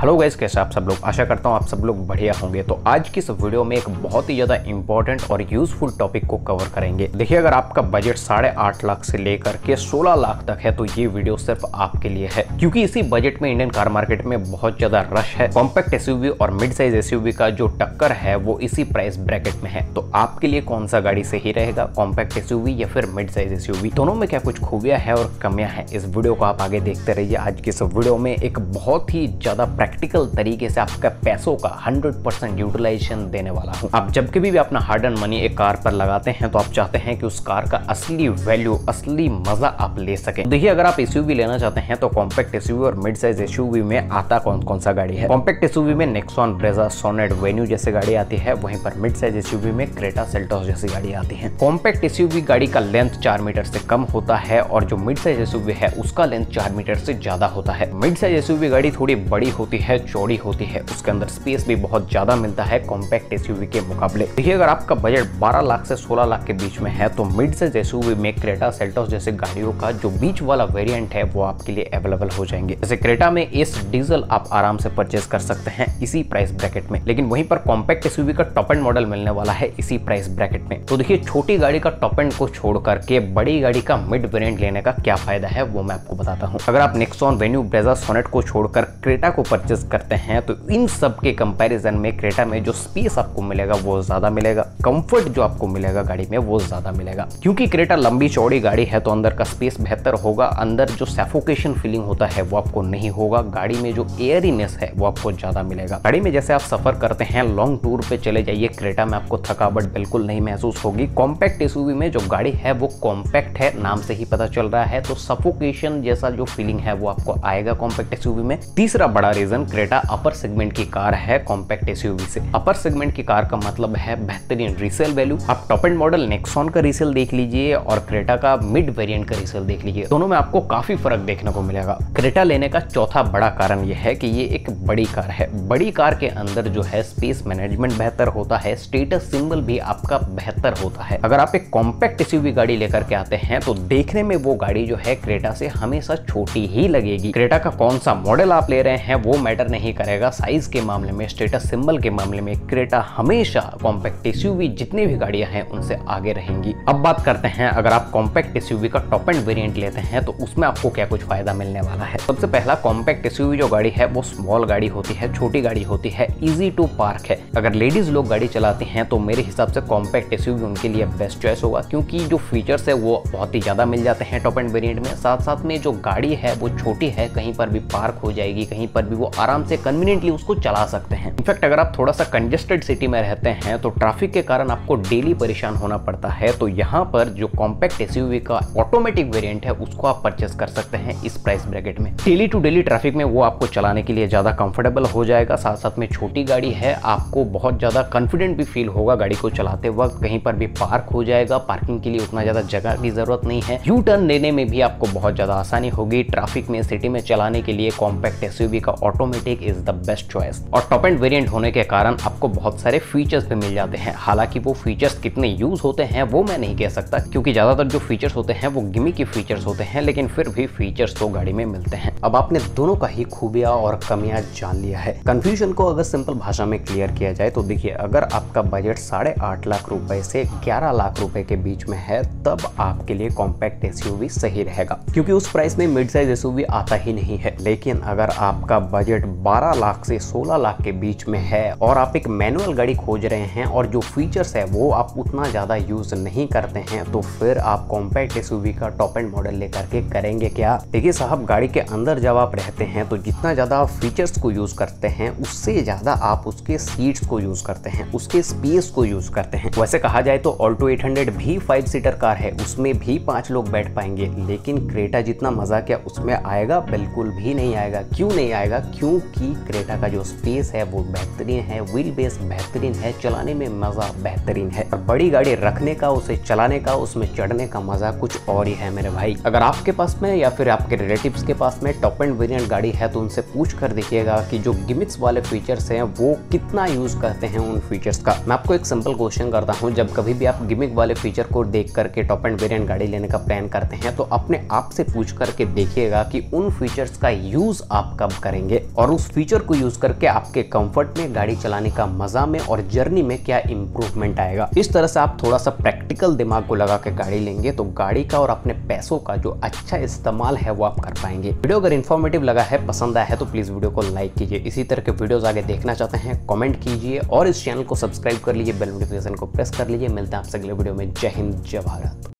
Hello guys, कैसे आप सब लोग। आशा करता हूँ आप सब लोग बढ़िया होंगे। तो आज की इस वीडियो में एक बहुत ही ज़्यादा इंपॉर्टेंट और यूजफुल टॉपिक को कवर करेंगे। देखिए, अगर आपका बजट 8.5 लाख से लेकर के 16 लाख तक है तो ये वीडियो सिर्फ आपके लिए है, क्योंकि इसी बजट में इंडियन कार मार्केट में बहुत ज़्यादा रश है। कॉम्पैक्ट एसयूवी और मिड साइज एसयूवी का जो टक्कर है वो इसी प्राइस ब्रैकेट में है। तो आपके लिए कौन सा गाड़ी सही रहेगा, कॉम्पैक्ट एसयूवी या फिर मिड साइज एसयूवी? दोनों में क्या कुछ खूबियाँ है और कमियाँ हैं, इस वीडियो को आप आगे देखते रहिए। आज की इस वीडियो में एक बहुत ही ज़्यादा प्रैक्टिकल तरीके से आपका पैसों का 100% यूटिलाइजेशन देने वाला हूँ। आप जब कभी भी अपना हार्ड एंड मनी एक कार पर लगाते हैं तो आप चाहते हैं कि उस कार का असली वैल्यू, असली मजा आप ले सकें। देखिए, अगर आप एसयूवी लेना चाहते हैं तो कॉम्पैक्ट एसयूवी और मिड साइज एसयूवी में आता कौन कौन सा गाड़ी है। कॉम्पैक्ट एसयूवी में नेक्सॉन, ब्रेजा, सोनेट, वेन्यू जैसी गाड़ी आती है। वहीं पर मिड साइज एसयूवी में क्रेटा, सेल्टोस जैसी गाड़ी आती है। कॉम्पैक्ट एसयूवी गाड़ी का लेंथ 4 मीटर से कम होता है और जो मिड साइज एसयूवी है उसका लेंथ 4 मीटर से ज्यादा होता है। मिड साइज एसयूवी गाड़ी थोड़ी बड़ी होती है, चौड़ी होती है, उसके अंदर स्पेस भी बहुत ज्यादा मिलता है कॉम्पैक्ट एसयूवी के मुकाबले। देखिए, अगर आपका बजट 12 लाख से 16 लाख के बीच में है तो मिड साइज एसयूवी में क्रेटा, सेल्टोस जैसे गाड़ियों का जो बीच वाला वेरिएंट है वो आपके लिए अवेलेबल हो जाएंगे। जैसे क्रेटा में इस डीजल आप आराम से परचेज कर सकते हैं इसी प्राइस ब्रैकेट में, लेकिन वहीं पर कॉम्पैक्ट एसयूवी का टॉप एंड मॉडल मिलने वाला है इसी प्राइस ब्रैकेट में। तो देखिए, छोटी गाड़ी का टॉप एंड को छोड़ करके बड़ी गाड़ी का मिड वेरिएंट लेने का क्या फायदा है वो मैं आपको बताता हूँ। अगर आप नेक्सॉन, वेन्यू, ब्रेजा, सोनेट को छोड़कर क्रेटा को परचेज करते हैं तो इन सब के कंपैरिजन में क्रेटा में जो स्पेस आपको मिलेगा वो ज्यादा मिलेगा, कंफर्ट जो आपको मिलेगा गाड़ी में वो ज्यादा मिलेगा। क्योंकि क्रेटा लंबी चौड़ी गाड़ी है तो अंदर का स्पेस बेहतर होगा, अंदर जो सफोकेशन फीलिंग होता है वो आपको नहीं होगा, गाड़ी में जो एयरीनेस है वो आपको ज्यादा मिलेगा। गाड़ी में जैसे आप सफर करते हैं, लॉन्ग टूर पे चले जाइए, क्रेटा में आपको थकावट बिल्कुल नहीं महसूस होगी। कॉम्पैक्ट एसयूवी में जो गाड़ी है वो कॉम्पैक्ट है, नाम से ही पता चल रहा है, तो सफोकेशन जैसा जो फीलिंग है वो आपको आएगा कॉम्पैक्ट एसयूवी में। तीसरा बड़ा रीजन, क्रेटा अपर सेगमेंट की कार है कॉम्पैक्ट एसयूवी से। अपर सेगमेंट की कार का मतलब है बेहतरीन रीसेल वैल्यू। आप टॉप एंड मॉडल नेक्सॉन का रीसेल देख लीजिए और क्रेटा का मिड वेरिएंट का रीसेल देख लीजिए, दोनों में आपको काफी फर्क देखने को मिलेगा। क्रेटा लेने का चौथा बड़ा कारण यह है कि ये एक बड़ी कार है। बड़ी कार के अंदर जो है स्पेस मैनेजमेंट बेहतर होता है, स्टेटस सिंबल भी आपका बेहतर होता है। अगर आप एक कॉम्पैक्ट एसयूवी गाड़ी लेकर के आते हैं तो देखने में वो गाड़ी जो है क्रेटा से हमेशा छोटी ही लगेगी। क्रेटा का कौन सा मॉडल आप ले रहे हैं वो मैटर नहीं करेगा, साइज के मामले में, स्टेटस सिंबल के मामले में क्रेटा हमेशा कॉम्पैक्ट एसयूवी जितनी भी गाड़ियां हैं उनसे आगे रहेंगी। अब बात करते हैं, अगर आप कॉम्पैक्ट एसयूवी का टॉप एंड वेरिएंट लेते हैं तो उसमें आपको क्या कुछ फायदा मिलने वाला है। सबसे पहला, कॉम्पैक्ट एसयूवी जो गाड़ी है वो स्मॉल गाड़ी होती है, छोटी गाड़ी होती है, इजी टू पार्क है। अगर लेडीज लोग गाड़ी चलाती हैं तो मेरे हिसाब से कॉम्पैक्ट एसयूवी उनके लिए बेस्ट चॉइस होगा, क्योंकि जो फीचर्स है वो बहुत ही ज्यादा मिल जाते हैं टॉप एंड वेरिएंट में। साथ साथ में जो गाड़ी है वो छोटी है, कहीं पर भी पार्क हो जाएगी, कहीं पर भी वो आराम से कन्वीनियंटली उसको चला सकते हैं। इनफैक्ट, अगर आप थोड़ा सा कंजेस्टेड सिटी में रहते हैं तो ट्रैफिक के कारण आपको डेली परेशान होना पड़ता है, तो यहाँ पर जो कॉम्पैक्ट एसयूवी का ऑटोमेटिक वेरिएंट है उसको आप परचेस कर सकते हैं इस प्राइस ब्रैकेट में। डेली टू डेली ट्रैफिक में वो आपको चलाने के लिए ज्यादा कंफर्टेबल हो जाएगा। साथ साथ में छोटी गाड़ी है, आपको बहुत ज्यादा कॉन्फिडेंट भी फील होगा गाड़ी को चलाते वक्त, कहीं पर भी पार्क हो जाएगा, पार्किंग के लिए उतना ज्यादा जगह की जरूरत नहीं है, यू टर्न लेने में भी आपको बहुत ज्यादा आसानी होगी। ट्रैफिक में, सिटी में चलाने के लिए कॉम्पैक्ट एसयूवी का automatic is the best choice. और टॉप एंड वेरिएंट होने के कारण आपको बहुत सारे फीचर्स भी मिल जाते हैं। हालांकि वो फीचर्स कितने यूज होते हैं वो मैं नहीं कह सकता, क्योंकि ज्यादातर जो फीचर्स होते हैं वो गिमिकी फीचर्स होते हैं, लेकिन फिर भी फीचर्स तो गाड़ी में मिलते हैं। अब आपने दोनों का ही खूबियां और कमियां जान लिया है। कंफ्यूजन को अगर सिंपल भाषा में क्लियर किया जाए तो देखिए, अगर आपका बजट 8.5 लाख रुपए से 11 लाख रुपए के बीच में है तब आपके लिए कॉम्पैक्ट एसयूवी सही रहेगा, क्योंकि उस प्राइस में मिड साइज एसयूवी आता ही नहीं है। लेकिन अगर आपका बजट 12 लाख से 16 लाख के बीच में है और आप एक मैनुअल गाड़ी खोज रहे हैं और जो फीचर्स है वो आप उतना ज़्यादा यूज़ नहीं करते हैं तो फिर आप कॉम्पैक्ट एसयूवी का टॉप एंड मॉडल लेकर के करेंगे क्या? देखिए साहब, गाड़ी के अंदर जब आप रहते हैं तो जितना ज़्यादा फीचर्स को यूज़ करते हैं उससे ज़्यादा आप उसके सीट्स को यूज़ करते हैं, उसके स्पेस को यूज़ करते हैं। वैसे कहा जाए तो ऑल्टो 800 भी 5 सीटर कार है, उसमें भी 5 लोग बैठ पाएंगे, लेकिन क्रेटा जितना मज़ा क्या उसमें आएगा? बिल्कुल भी नहीं आएगा। क्यों नहीं आएगा? क्योंकि क्रेटा का जो स्पेस है वो बेहतरीन है, व्हील बेस बेहतरीन है, चलाने में मजा बेहतरीन है। और बड़ी गाड़ी रखने का, उसे चलाने का, उसमें चढ़ने का मजा कुछ और ही है मेरे भाई। अगर आपके पास में या फिर आपके रिलेटिव्स के पास में टॉप एंड वेरिएंट गाड़ी है तो उनसे पूछ कर देखिएगा कि जो गिमिक्स वाले फीचर्स हैं वो कितना यूज करते हैं उन फीचर्स का। मैं आपको एक सिंपल क्वेश्चन करता हूँ, जब कभी भी आप गिमिक वाले फीचर को देख करके टॉप एंड वेरिएंट गाड़ी लेने का प्लान करते हैं तो अपने आप से पूछ करके देखिएगा कि उन फीचर्स का यूज आप कब करेंगे। और उस फीचर को यूज करके आपके कंफर्ट में, गाड़ी चलाने का मजा में और जर्नी में क्या इंप्रूवमेंट आएगा। इस तरह से आप थोड़ा सा प्रैक्टिकल दिमाग को लगा के गाड़ी लेंगे तो गाड़ी का और अपने पैसों का जो अच्छा इस्तेमाल है वो आप कर पाएंगे। वीडियो अगर इन्फॉर्मेटिव लगा है, पसंद आया है तो प्लीज वीडियो को लाइक कीजिए। इसी तरह के वीडियोस आगे देखना चाहते हैं कमेंट कीजिए और इस चैनल को सब्सक्राइब कर लीजिए, बेल नोटिफिकेशन को प्रेस कर लीजिए। मिलते हैं आपसे अगले वीडियो में। जय हिंद, जय भारत।